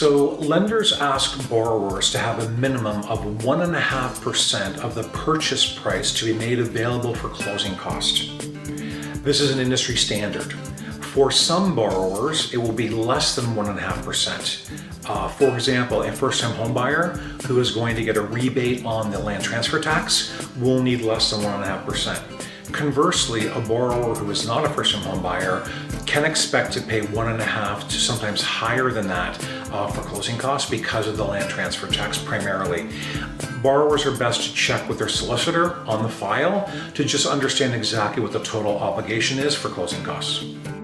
So lenders ask borrowers to have a minimum of 1.5% of the purchase price to be made available for closing costs. This is an industry standard. For some borrowers, it will be less than 1.5%. For example, a first-time homebuyer who is going to get a rebate on the land transfer tax will need less than 1.5%. Conversely, a borrower who is not a first-time home buyer can expect to pay 1.5% to sometimes higher than that for closing costs because of the land transfer tax primarily. Borrowers are best to check with their solicitor on the file to just understand exactly what the total obligation is for closing costs.